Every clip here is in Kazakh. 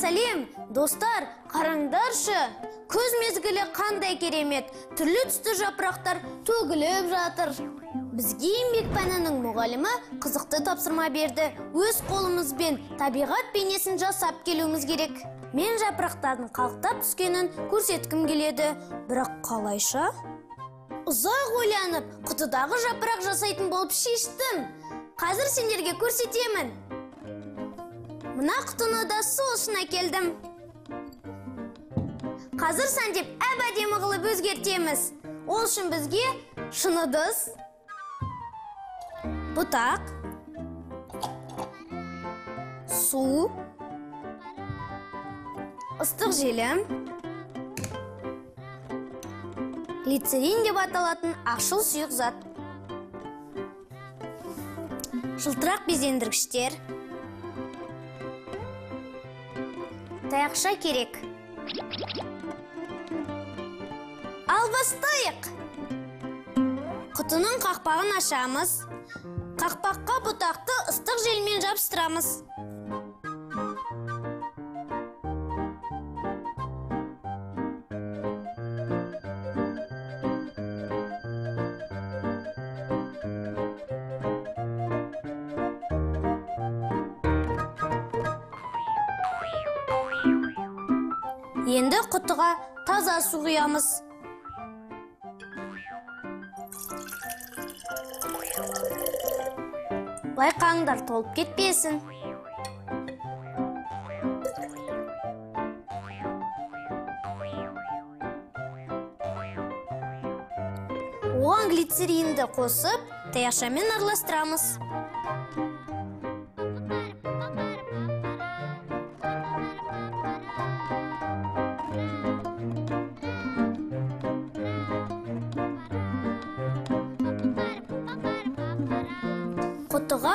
сәлем, достар, қараңдаршы, көз мезгілі қандай керемет, түрлі түсті жапырақтар төгіліп жатыр. Бізге еңбек пәнінің мұғалімі қызықты тапсырма берді. Өз қолымызбен табиғат бейнесін жасап келуіміз керек. Мен жапырақтардың қалықтап түскенін көрсеткім келеді, бірақ қалайша? Ұзақ ойланып, құтыдағы жапырақ жасайтын болып шештім. Қазір сендерге көрсетемін. Мына құтыны да сол үшін әкелдім. Қазір сәндеп әп-әдемі қылып өзгертеміз. Ол үшін бізге шыныдыз, бұтақ, су, ыстық желім, глицерин деп аталатын ақшыл сұйық зат, жылтырақ безендіргіштер, таяқша керек. Ал бастайық. Құтының қақпағын ашамыз. Қақпаққа бұтақты ыстық желмен жабыстырамыз. Енді құтыға таза су құямыз. Лайқаңдар толып кетпесін. Оған глицеринді қосып, таяқшамен араластырамыз. Құтыға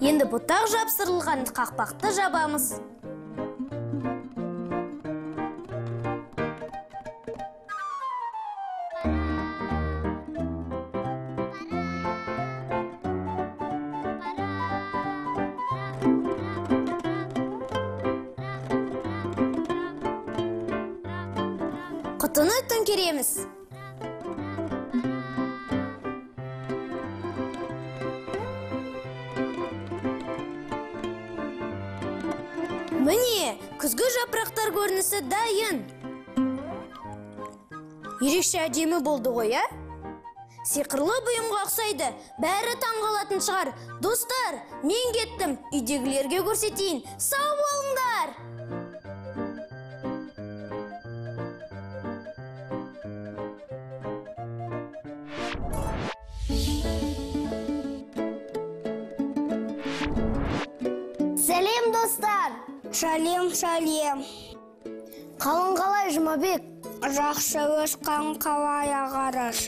Енді бұтақ жапсырылған қақпақты жабамыз. Құтыны төңкереміз. Міне, күзгі жапырақтар көрінісі дайын. Ерекше әдемі болды ғой, ә? Сиқырлы бұйымға ұқсайды, бәрі таңғалатын шығар. Достар, мен кеттім, үйдегілерге көрсетейін. Сау болыңдар! Сәлем, достар! Шалем, шалем. Қалың қалай, Жұмабек? Жақсы, өсқан қалай ағарыш.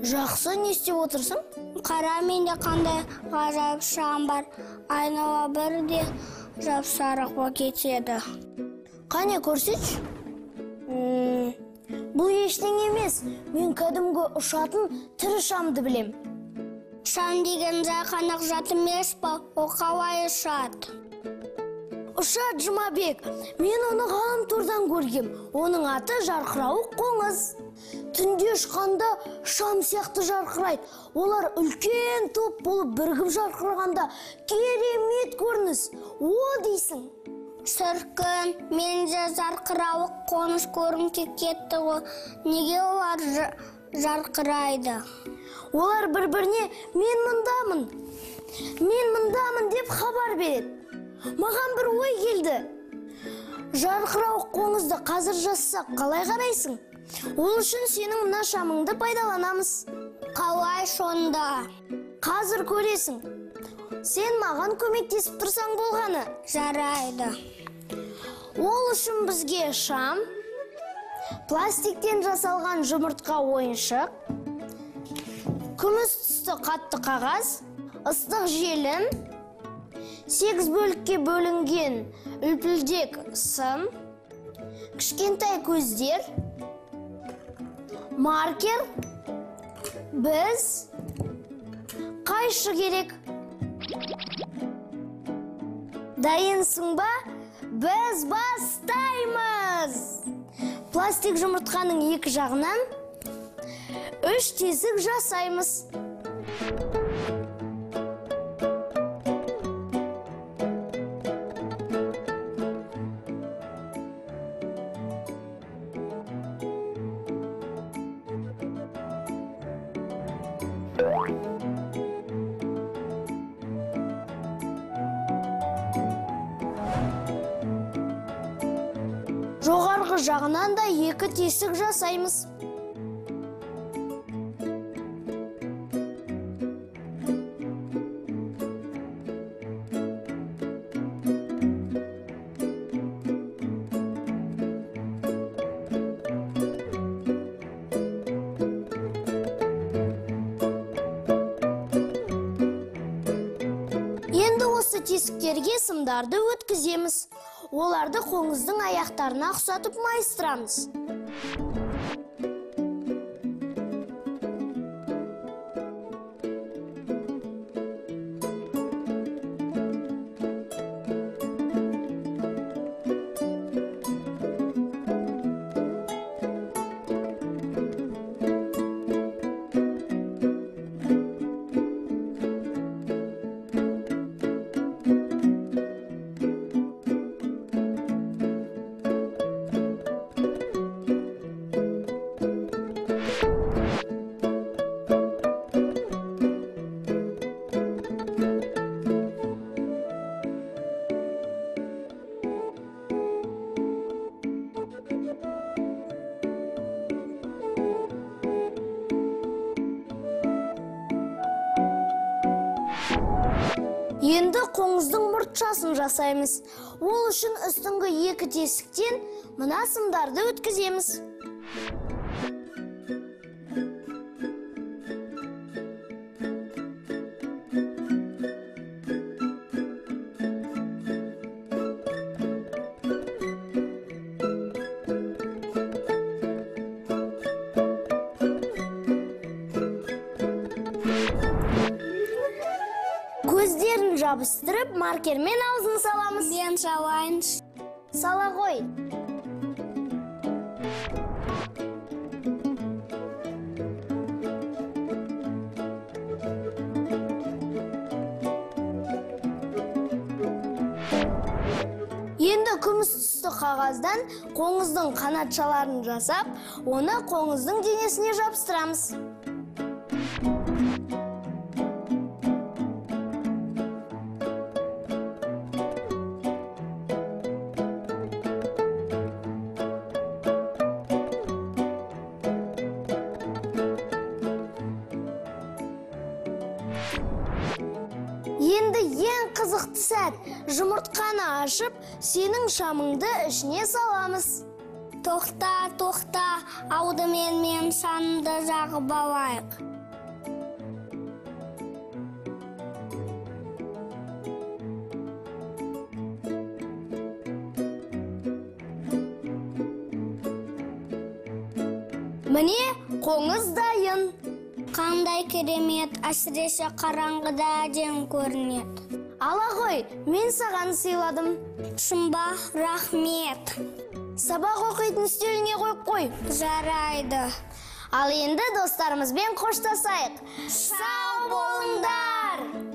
Жақсы, не істеп отырсың? Қара, менде қандай ғажайып шам бар. Айнала бірде жапсарық болып кетеді. Қане көрсетші? Бұл ештеңе емес. Мен кәдімгі ұшатын тірі шамды білем. Шам деген жай қана зат емес па? Ол қалай ұшады? Ұшады, Жұмабек, мен оны ғаламтордан көргем. Оның аты жарқырауық қоңыз. Түнде ұшқанда шам сияқты жарқырайды. Олар үлкен топ болып бірігіп жарқырағанда керемет көрініс. О дейсің. Шіркін, мен де жарқырауық қоңыз көрім кетті ғой. Неге олар жарқырайды? Олар бір-біріне мен мұндамын деп хабар береді. Маған бір ой келді. Жарқырауық қоңызды қазір жассақ, қалай қарайсың? Ол үшін сенің мына шамыңды пайдаланамыз. қалай шонда? Қазір көресің. Сен маған көмектесіп тұрсаң болғаны. Жарайды. Ол үшін бізге шам, пластиктен жасалған жұмыртқа ойыншық, күміс түсті қатты қағаз, ыстық желім, 8 бөлікке бөлінген үлпілдек сым, кішкентай көздер, маркер, біз, қайшы керек. Дайынсың ба? Біз бастаймыз! Пластик жұмыртқаның екі жағынан 3 тесік жасаймыз. Жоғарғы жағынан да 2 тесік жасаймыз. Енді осы тесіктерге сымдарды өткіземіз. Оларды қоңыздың аяқтарына ұқсатып майыстырамыз. Енді қоңыздың мұртшасын жасаймыз. Ол үшін үстіңгі 2 тесіктен мына сымдарды өткіземіз. Көздерін жабыстырып, маркермен аузын саламыз. Мен шалайыншы. Сала ғой. Енді күміс түсті қағаздан қоңыздың қанатшаларын жасап, оны қоңыздың денесіне жабыстырамыз. Енді ең қызықты сәт. Жұмыртқаны ашып, сенің шамыңды ішіне саламыз. Тоқта, тоқта, алдымен мен шамды жағып алайық. Міне, қоңыз дайын. Қандай керемет, әсіресе қараңғыда әдем көрінеді. Ала ғой, мен саған сыйладым. Шымба, рахмет. Сабақ оқитын үстеліне қойып қой. Жарайды. Ал енді достарымызбен қоштасайық. Сау болыңдар!